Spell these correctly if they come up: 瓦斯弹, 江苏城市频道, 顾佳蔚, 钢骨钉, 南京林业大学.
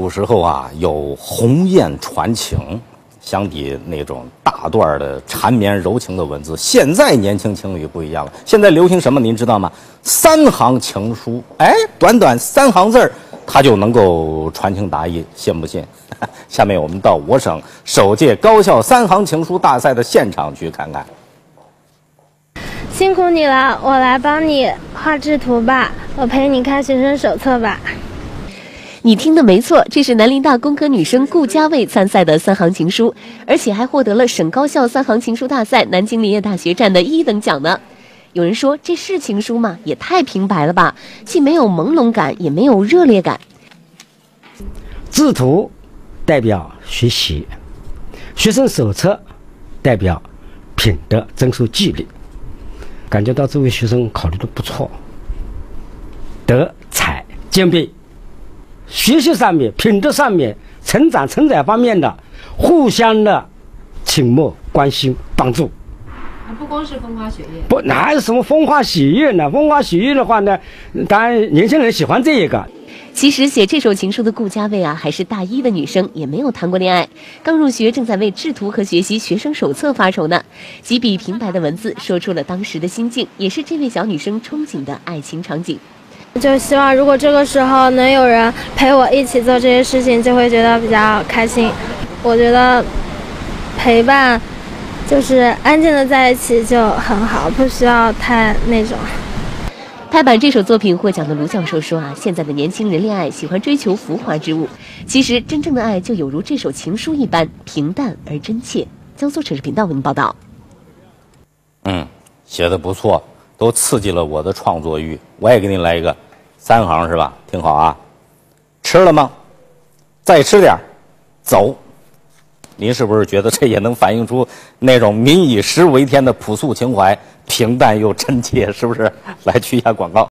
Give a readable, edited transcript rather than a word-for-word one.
古时候啊，有鸿雁传情，相比那种大段的缠绵柔情的文字。现在年轻情侣不一样了，现在流行什么您知道吗？3行情书，哎，短3行字儿，它就能够传情达意，信不信？下面我们到我省首届高校3行情书大赛的现场去看看。辛苦你了，我来帮你画制图吧，我陪你看学生手册吧。 你听的没错，这是南林大工科女生顾佳蔚参赛的3行情书，而且还获得了省高校3行情书大赛南京林业大学站的1等奖呢。有人说这是情书吗？也太平白了吧，既没有朦胧感，也没有热烈感。制图代表学习，学生手册代表品德遵守纪律，感觉到这位学生考虑的不错，德才兼备。 学习上面、品德上面、成长方面的，互相的倾慕、关心、帮助，不光是风花雪月，不哪有什么风花雪月呢？风花雪月的话呢，当然年轻人喜欢这一个。其实写这首情书的顾佳蔚啊，还是大一的女生，也没有谈过恋爱，刚入学，正在为制图和学习学生手册发愁呢。几笔平白的文字，说出了当时的心境，也是这位小女生憧憬的爱情场景。 就希望如果这个时候能有人陪我一起做这些事情，就会觉得比较开心。我觉得陪伴就是安静的在一起就很好，不需要太那种。拍板这首作品获奖的卢教授说啊，现在的年轻人恋爱喜欢追求浮华之物，其实真正的爱就有如这首情书一般平淡而真切。江苏城市频道为您报道。写的不错。 都刺激了我的创作欲，我也给你来一个，3行是吧？听好啊，吃了吗？再吃点，走。您是不是觉得这也能反映出那种民以食为天的朴素情怀，平淡又真切，是不是？来去一下广告。